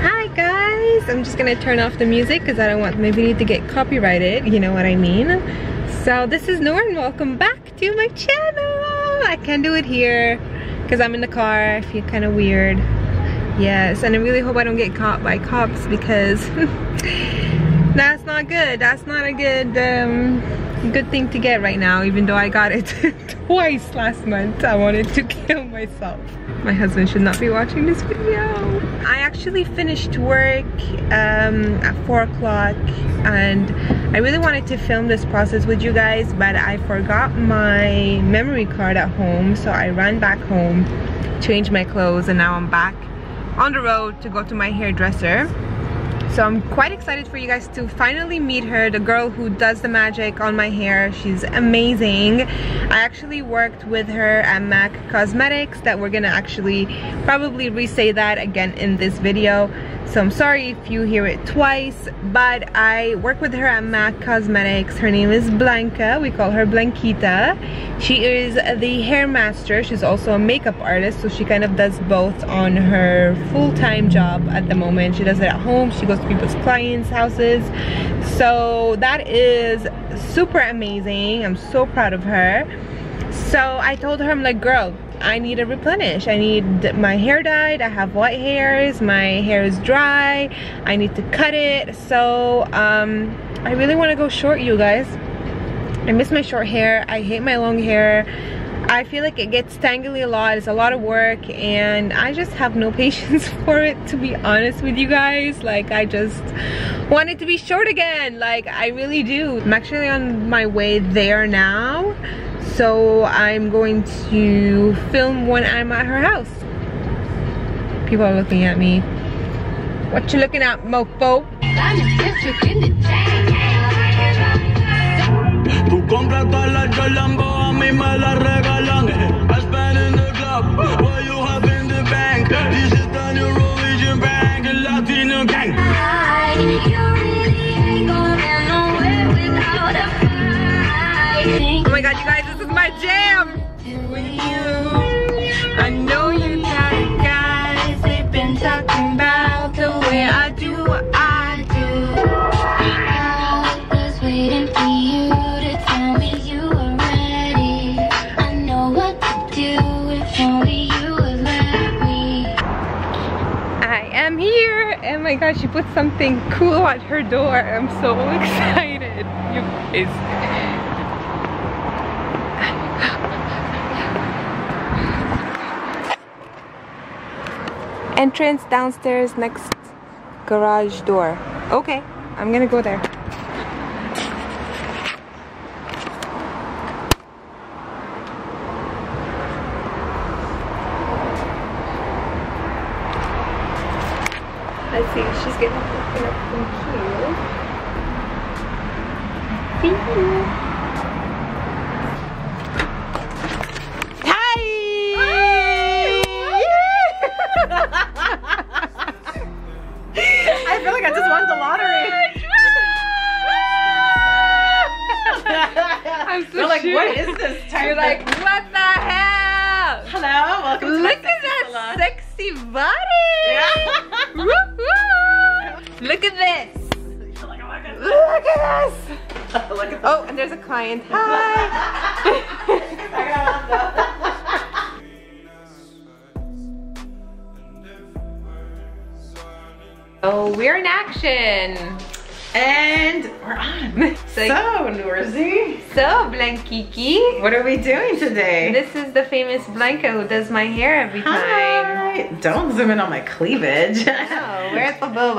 Hi guys, I'm just gonna turn off the music because I don't want my video to get copyrighted, you know what I mean. So this is Noor and welcome back to my channel. I can't do it here because I'm in the car. I feel kind of weird. Yes, and I really hope I don't get caught by cops because that's not good. That's not a good good thing to get right now, even though I got it twice last month. I wanted to kill myself. My husband should not be watching this video. I actually finished work at 4 o'clock and I really wanted to film this process with you guys, but I forgot my memory card at home, so I ran back home, changed my clothes, and now I'm back on the road to go to my hairdresser. So I'm quite excited for you guys to finally meet her, the girl who does the magic on my hair. She's amazing. I actually worked with her at MAC Cosmetics, that we're gonna actually probably re-say that again in this video. So I'm sorry if you hear it twice, but I work with her at MAC Cosmetics. Her name is Blanca. We call her Blanquita. She is the hair master. She's also a makeup artist, so she kind of does both on her full-time job at the moment. She does it at home. She goes to people's clients' houses. So that is super amazing. I'm so proud of her. So I told her, I'm like, girl, I need a replenish. I need my hair dyed. I have white hairs. My hair is dry. I need to cut it. So I really want to go short, you guys. I miss my short hair. I hate my long hair. I feel like it gets tangly a lot. It's a lot of work and I just have no patience for it, to be honest with you guys. Like, I just want it to be short again. Like, I really do. I'm actually on my way there now. So I'm going to film when I'm at her house. People are looking at me. What you looking at, mofo? Oh my god, you guys, this is my jam! With you, I know you got it, guys. They've been talking about the way I do what I do. I was waiting for you to tell me you were ready. I know what to do if only you would let me. I am here! Oh my god, she put something cool at her door. I'm so excited. You guys. Entrance downstairs, next garage door. Okay, I'm gonna go there. Let's see, she's gonna open up from here. See you. Hi! Hi! I feel like I just won the lottery. I'm so like, sure. What is this? You're like, what the hell? Hello, welcome to Look at that salon. Sexy body. Yeah. Woo-hoo. Look at this. Look at this. Look at this. Look at this. Oh, and there's a client. Hi. Oh, we're in action! And we're on! So Noorzy! So Blankiki! What are we doing today? This is the famous Blanca who does my hair every time. Hi. Don't zoom in on my cleavage! No, where's the boob? Well,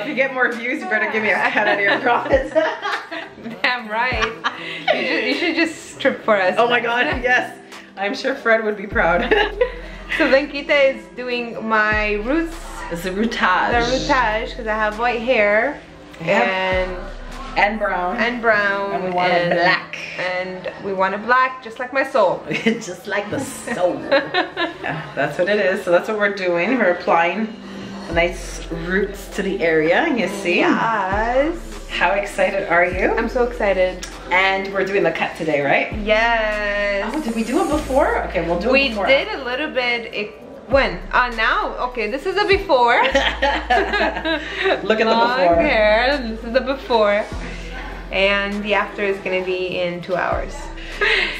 if you get more views, you better give me a cut out of your profits. Damn right! You should just strip for us. Oh my god, yes! I'm sure Fred would be proud. So Blanquita is doing my roots. It's a routage. The routage, because I have white hair. Yep. And brown. And brown. And we want it black. And we want it black, just like my soul. Just like the soul. Yeah, that's what it is. So that's what we're doing. We're applying the nice roots to the area. You see? Yes. How excited are you? I'm so excited. And we're doing the cut today, right? Yes. Oh, did we do it before? Okay, we'll do it before. We did a little bit. It When? Now? Okay, this is the before. Look at the before. Hair. This is the before. And the after is gonna be in 2 hours.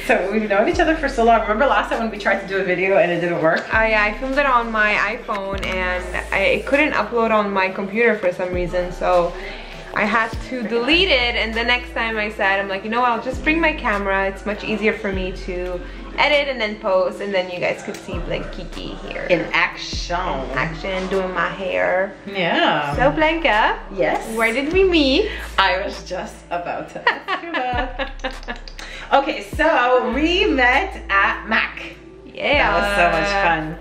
So we've known each other for so long. Remember last time when we tried to do a video and it didn't work? I filmed it on my iPhone and I couldn't upload on my computer for some reason, so I had to delete it. And the next time I said, I'm like, you know what, I'll just bring my camera. It's much easier for me to edit and then post, and then you guys could see like Kiki here in action. In action, doing my hair. Yeah. So Blanca. Yes. Where did we meet? I was just about to ask you that. Okay, so we met at MAC. Yeah. That was so much fun.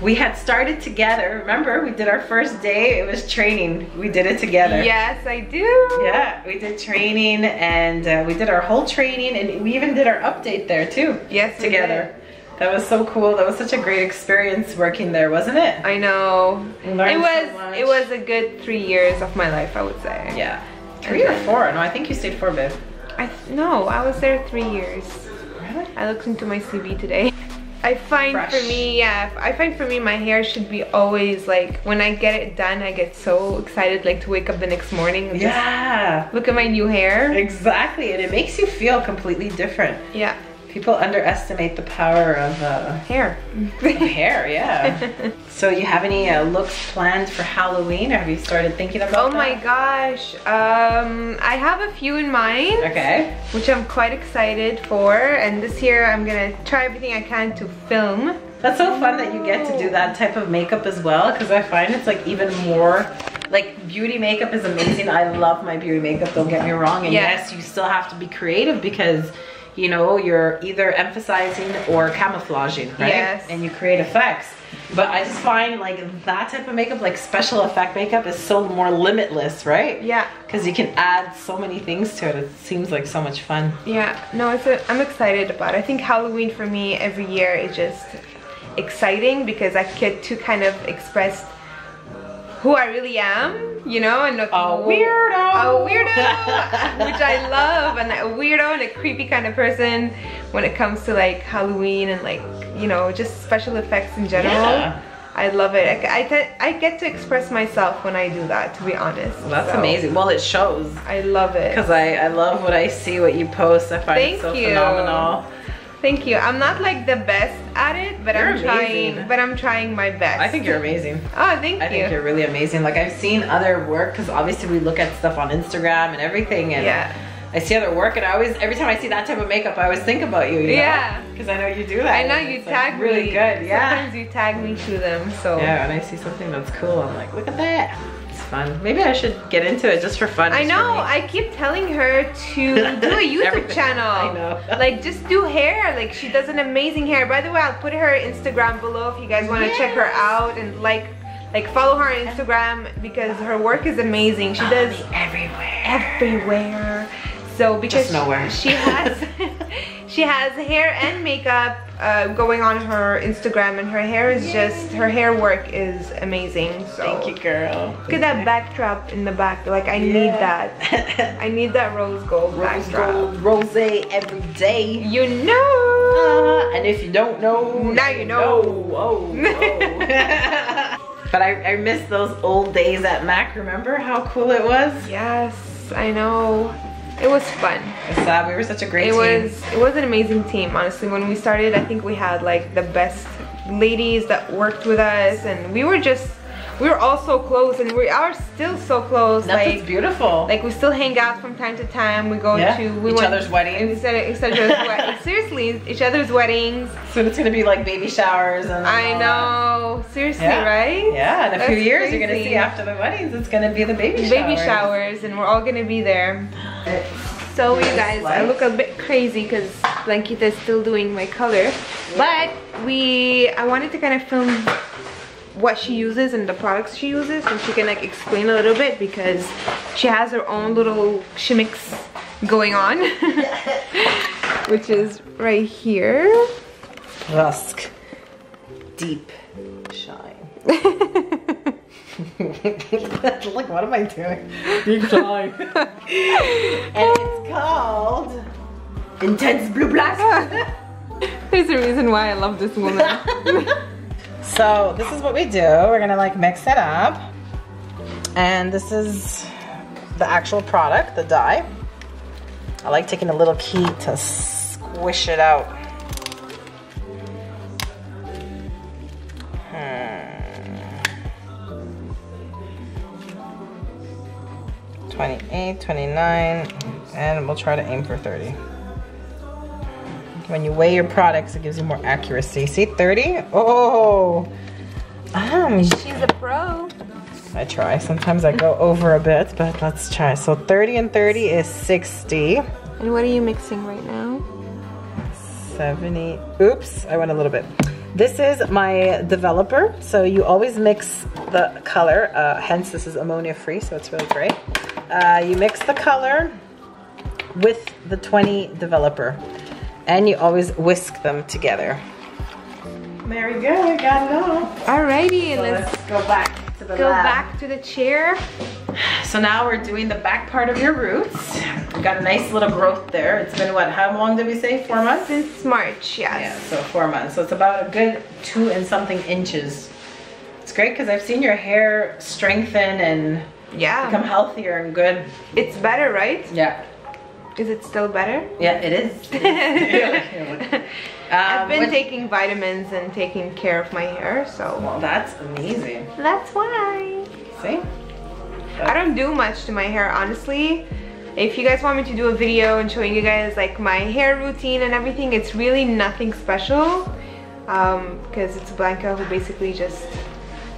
We had started together, remember? We did our first day, it was training. We did it together. Yes, I do. Yeah, we did training and we did our whole training and we even did our update there too. Yes, together. That was so cool. That was such a great experience working there, wasn't it? I know. It was a good 3 years of my life, I would say. Yeah. Three or four? No, I think you stayed 4, babe. No, I was there 3 years. Really? I looked into my CV today. I find for me my hair should be always like, when I get it done, I get so excited like to wake up the next morning and just look at my new hair. Exactly, and it makes you feel completely different. Yeah. People underestimate the power of hair. Hair, yeah. So you have any looks planned for Halloween? Or have you started thinking about that? Oh my gosh, I have a few in mind. Okay. Which I'm quite excited for. And this year I'm gonna try everything I can to film. That's so fun that you get to do that type of makeup as well, because I find it's like even more, like beauty makeup is amazing. I love my beauty makeup, don't get me wrong. And yes, you still have to be creative because you know, you're either emphasizing or camouflaging, right? Yes. And you create effects. But I just find like that type of makeup, like special effect makeup, is so more limitless, right? Yeah. Because you can add so many things to it. It seems like so much fun. Yeah. No, it's I'm excited about it. I think Halloween for me every year is just exciting because I get to kind of express who I really am, you know, and a weirdo, which I love, and a weirdo and a creepy kind of person when it comes to like Halloween and like, you know, just special effects in general. Yeah. I love it. I get to express myself when I do that, to be honest. Well, that's amazing. Well, it shows. I love it. Because I love what I see, what you post. I find it so phenomenal. Thank you. I'm not like the best at it, but I'm trying my best. I think you're amazing. Oh, thank you. I think you're really amazing. Like I've seen other work, because obviously we look at stuff on Instagram and everything, and I see other work, and I always, every time I see that type of makeup, I always think about you, you know? Yeah. Because I know you do that. I know you tag me. Really good, yeah. Sometimes you tag me to them, so. Yeah, and I see something that's cool, I'm like, look at that. Fun. Maybe I should get into it just for fun. I know. I keep telling her to do a YouTube channel. I know. Like just do hair. Like she does an amazing hair. By the way, I'll put her Instagram below if you guys want to check her out and like follow her on Instagram because her work is amazing. She does everywhere. Everywhere. So because just nowhere. She has hair and makeup going on her Instagram, and her hair is just, her hair work is amazing. So. Thank you, girl. Look at that backdrop in the back. Like I need that. I need that rose gold backdrop. Rose gold, rose every day. You know. And if you don't know, now you know. Oh. But I miss those old days at MAC. Remember how cool it was? Yes, I know. It was fun. We were such a great team. It was an amazing team, honestly. When we started, I think we had like the best ladies that worked with us, and we were all so close, and we are still so close. That's what's beautiful. Like we still hang out from time to time. We go to each other's weddings. Seriously, each other's weddings. So it's gonna be like baby showers and. I know. Seriously, right? Yeah. In a few years, you're gonna see after the weddings, it's gonna be the baby showers. Baby showers, and we're all gonna be there. So you guys, I look a bit crazy because Blanquita is still doing my color, but I wanted to kind of film what she uses and the products she uses, and she can like explain a little bit because she has her own little shimmicks going on, which is right here. Rusk Deep Shine. Look, what am I doing? Deep Shine. And it's called Intense Blue Black. There's a reason why I love this woman. So this is what we do. We're gonna like mix it up. And this is the actual product, the dye. I like taking a little key to squish it out. Hmm. 28, 29, and we'll try to aim for 30. When you weigh your products, it gives you more accuracy. See, 30? Oh, she's a pro. I try. Sometimes I go over a bit, but let's try. So 30 and 30 is 60. And what are you mixing right now? 70. Oops, I went a little bit. This is my developer. So you always mix the color. Hence, this is ammonia free, so it's really great. You mix the color with the 20 developer. And you always whisk them together. There we go, we got it all. Alrighty, so let's go back. Go back to the chair. So now we're doing the back part of your roots. We got a nice little growth there. It's been what, how long did we say? 4 months? Since March, yes. Yeah, so 4 months. So it's about a good 2 and something inches. It's great because I've seen your hair strengthen and become healthier and good. It's better, right? Yeah. Is it still better? Yeah, it is. I've been taking vitamins and taking care of my hair, so. Well, that's amazing. That's why. See? I don't do much to my hair, honestly. If you guys want me to do a video and showing you guys like my hair routine and everything, it's really nothing special. Because it's Blanca who basically just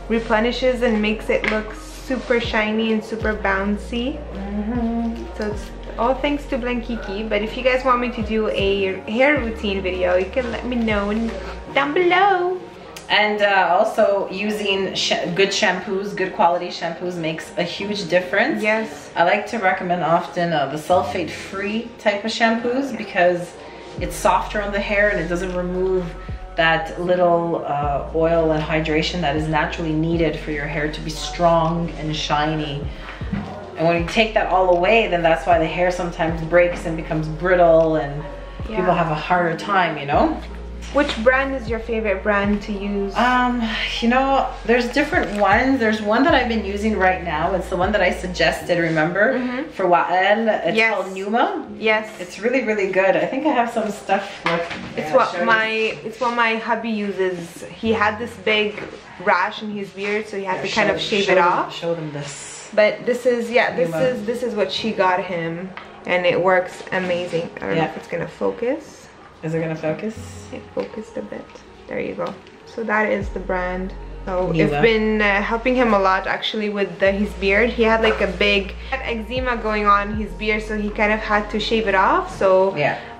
replenishes and makes it look super shiny and super bouncy. Mm-hmm. So it's all thanks to Blankiki. But if you guys want me to do a hair routine video, you can let me know down below. And also using good shampoos, good quality shampoos makes a huge difference. Yes. I like to recommend often the sulfate-free type of shampoos because it's softer on the hair and it doesn't remove that little oil and hydration that is naturally needed for your hair to be strong and shiny. And when you take that all away, then that's why the hair sometimes breaks and becomes brittle and people have a harder time, you know? Which brand is your favorite brand to use? You know, there's different ones. There's one that I've been using right now. It's the one that I suggested, remember? Mm-hmm. For Wael. It's called Numa. Yes. It's really, really good. I think I have some stuff. It's what my hubby uses. He had this big rash in his beard, so he had to kind of shave it off. Show them this. But this is, this is what she got him, and it works amazing. I don't know if it's gonna focus. Is it gonna focus? It focused a bit. There you go. So that is the brand. So I've been helping him a lot actually with his beard. He had like a big eczema going on his beard, so he kind of had to shave it off. So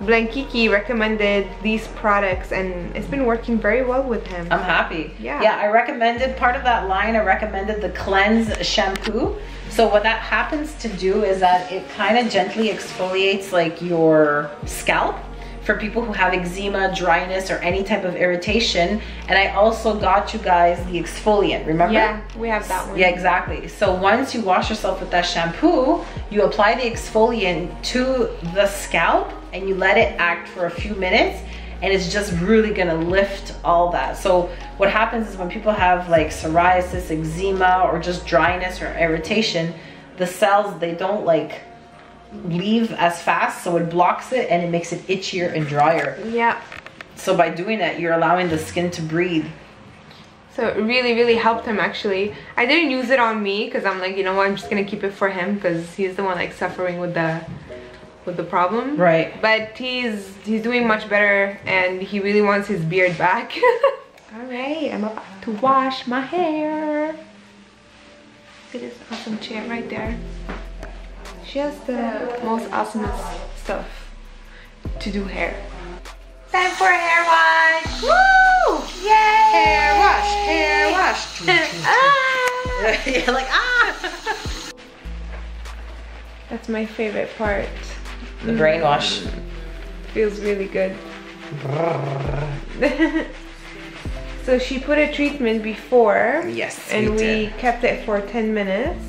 Blankiki recommended these products and it's been working very well with him. I'm happy. Yeah, I recommended part of that line. I recommended the cleanse shampoo. So what that happens to do is that it kind of gently exfoliates like your scalp for people who have eczema, dryness, or any type of irritation. And I also got you guys the exfoliant, remember? Yeah, we have that one. Yeah, exactly. So once you wash yourself with that shampoo, you apply the exfoliant to the scalp and you let it act for a few minutes, and it's just really gonna lift all that. So what happens is when people have like psoriasis, eczema, or just dryness or irritation, the cells, they don't like leave as fast, so it blocks it and it makes it itchier and drier. Yeah. So by doing that, you're allowing the skin to breathe. So it really, really helped him actually. I didn't use it on me because I'm like, you know what, I'm just gonna keep it for him because he's the one like suffering with the problem. Right. But he's doing much better and he really wants his beard back. Alright, I'm about to wash my hair. Look at this awesome chair right there. She has the most awesome stuff to do hair. Time for a hair wash! Woo! Yay! Hair wash! Hair wash! Ah! You're like, ah! That's my favorite part. The brainwash. Feels really good. So she put a treatment before. Yes, and we kept it for 10 minutes.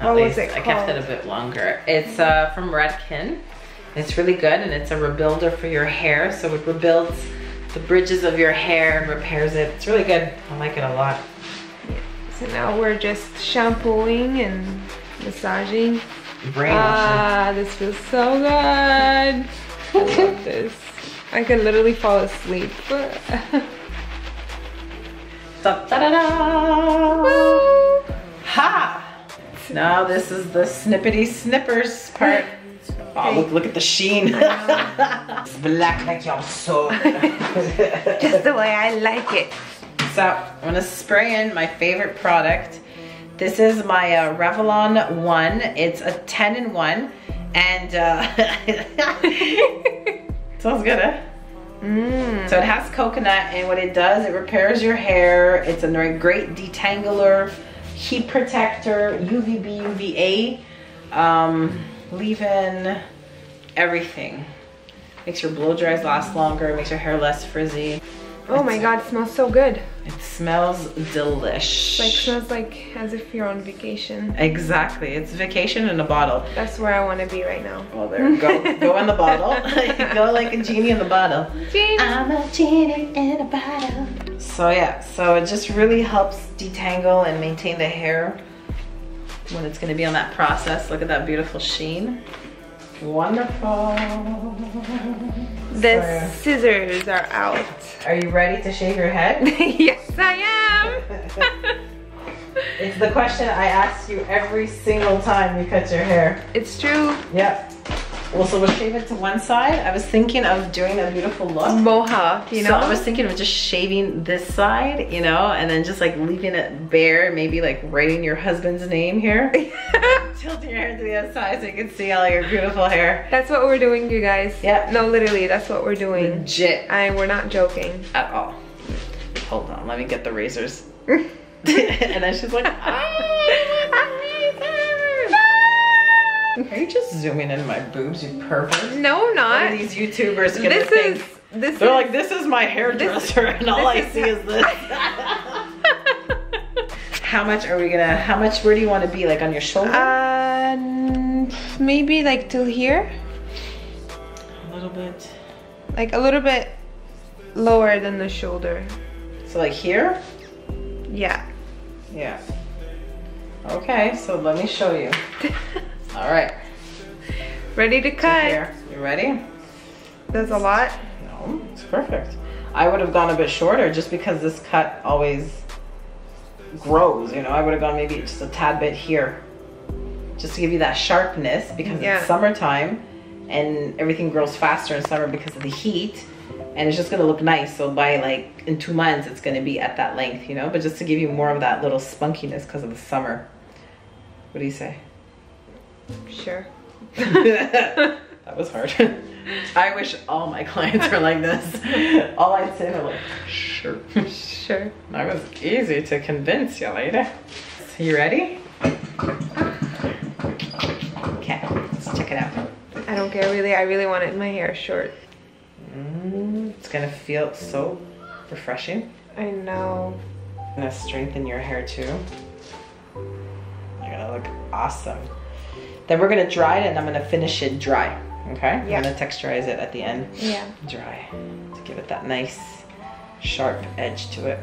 At least I kept it a bit longer. It's from Redken. It's really good and it's a rebuilder for your hair. So it rebuilds the bridges of your hair and repairs it. It's really good. I like it a lot. Yeah. So now we're just shampooing and massaging. Brain ah, this feels so good. I love this. I could literally fall asleep. Da-da-da! Ha! Now this is the snippety snippers part. Oh, look at the sheen. It's black like your soul. Just the way I like it. So I'm gonna spray in my favorite product. This is my Revlon One. It's a 10-in-1, and sounds good, eh? Mm. So it has coconut, and what it does, it repairs your hair. It's a great detangler, heat protector, UVB, UVA, leave-in, everything. Makes your blow dries last longer, makes your hair less frizzy. Oh my god, it smells so good. It smells delish. Like smells like as if you're on vacation. Exactly, it's vacation in a bottle. That's where I want to be right now. Well, there, go in the bottle. Go like a genie in the bottle. Genie. I'm a genie in a bottle. So yeah, so it just really helps detangle and maintain the hair when it's gonna be on that process. Look at that beautiful sheen. Wonderful. The scissors are out. Are you ready to shave your head? Yes, I am. It's the question I ask you every single time you cut your hair. It's true. Yep. Well, so we'll shave it to one side. I was thinking of doing a beautiful look. Mohawk, you know? So I was thinking of just shaving this side, you know, and then just like leaving it bare, maybe like writing your husband's name here. Tilting your hair to the other side so you can see all your beautiful hair. That's what we're doing, you guys. Yeah. No, literally, that's what we're doing. Legit. And we're not joking. At all. Hold on, let me get the razors. And then she's like, Are you just zooming in my boobs, you pervert? No, I'm not. What are these YouTubers gonna think? They're like, this is my hairdresser, and all I see is this. How much are we gonna? How much? Where do you want to be? Like on your shoulder? Maybe like till here. A little bit. Like a little bit lower than the shoulder. So like here? Yeah. Yeah. Okay, so let me show you. All right. Ready to cut. You ready? There's a lot. No, it's perfect. I would have gone a bit shorter just because this cut always grows, you know. I would have gone maybe just a tad bit here. Just to give you that sharpness because it's summertime and everything grows faster in summer because of the heat. And it's just gonna look nice. So by like in 2 months, it's gonna be at that length, you know. But just to give you more of that little spunkiness because of the summer. What do you say? Sure. That was hard. I wish all my clients were like this. All I'd say were like, sure. Sure. That was easy to convince you later. So you ready? Okay, let's check it out. I don't care really, I really wanted my hair short. It's gonna feel so refreshing. I know. I'm gonna strengthen your hair too. You're gonna look awesome. Then we're gonna dry it and I'm gonna finish it dry, okay? Yeah. I'm gonna texturize it at the end. Yeah. Dry, to give it that nice, sharp edge to it.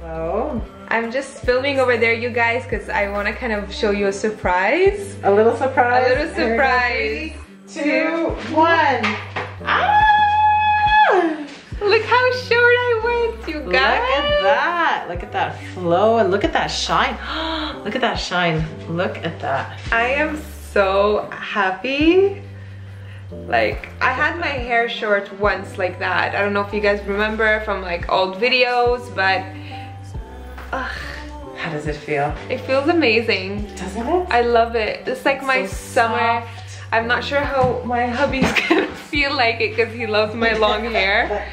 So. I'm just filming over there, you guys, because I wanna kind of show you a surprise. A little surprise. A little surprise. Three, two, one. Ah! Look how short I went, you guys. Look at that. Look at that flow and look at that shine. Look at that shine. Look at that. I am so happy. Like, I had my hair short once like that. I don't know if you guys remember from like old videos, but how does it feel? It feels amazing. Doesn't it? I love it. It's like my summer. Soft. I'm not sure how my hubby's gonna feel like it because he loves my long hair.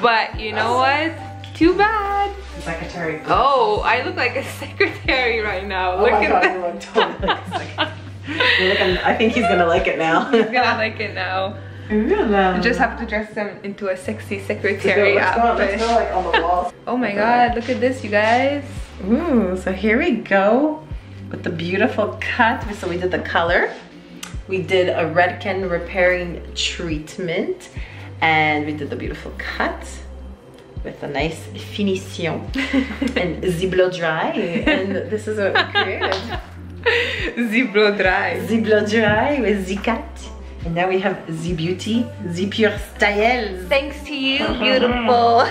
But you know what? Too bad. Secretary boots. Oh, I look like a secretary right now. Oh, look at that. You look totally like a secretary. I think he's gonna like it now. He's gonna like it now. You just have to dress them into a sexy secretary outfit. Like on the wall. Oh my god, look at this, you guys. Ooh, so here we go with the beautiful cut. So we did the color. We did a Redken repairing treatment. and we did the beautiful cut with a nice finition and the blow dry, and this is what we created. The blow dry. The blow dry with the cut. And now we have the beauty, the pure style. Thanks to you, beautiful.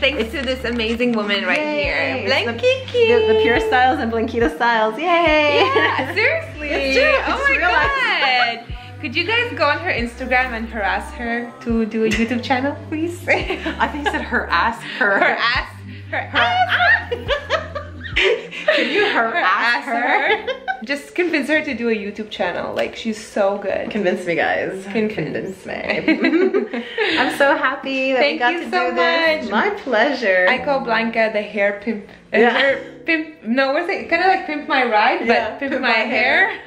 Thanks to this amazing woman right here. Blankiki. The pure styles and Blanquita styles. Yay! Yeah, seriously. It's true. It's oh my god. Could you guys go on her Instagram and harass her to do a YouTube channel, please? I think you said harass her. Harass her. Can you harass her? Just convince her to do a YouTube channel. Like, she's so good. Convince me, guys. Convince me. I'm so happy that we got to do this. Thank you so much. My pleasure. I call Blanca the hair pimp. Yeah. Hair pimp. No, what's it? Kind of like pimp my ride, yeah, but pimp my hair.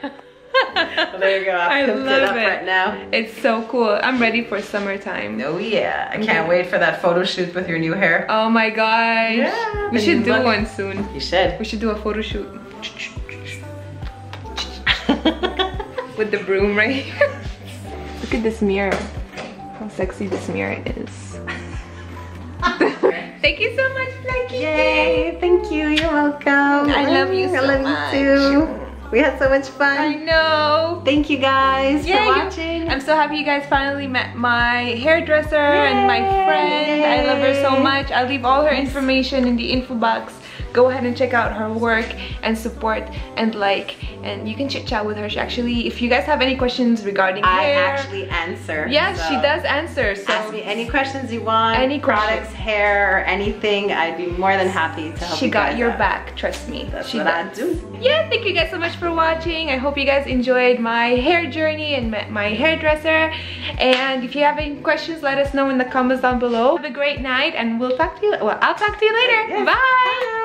Well, there you go. I love it right now. It's so cool. I'm ready for summertime. Oh yeah, I can't wait for that photo shoot with your new hair. Oh my gosh. Yeah, we should do one soon. You should. We should do a photo shoot. With the broom right here. Look at this mirror. How sexy this mirror is. Thank you so much, Blanky. Yay, thank you. You're welcome. I love you so much. I love you too. We had so much fun. I know. Thank you guys for watching. I'm so happy you guys finally met my hairdresser and my friend. I love her so much. I'll leave all her information in the info box. Go ahead and check out her work and support and like, and you can chit chat with her. She actually, if you guys have any questions regarding hair, I actually answer. Yes, so she does answer. So ask me any questions you want. Any products, hair, or anything. I'd be more than happy to help. She got your back. Trust me. That's what I do. Yeah. Thank you guys so much for watching. I hope you guys enjoyed my hair journey and met my hairdresser. And if you have any questions, let us know in the comments down below. Have a great night, and we'll talk to you. Well, I'll talk to you later. Yes. Bye.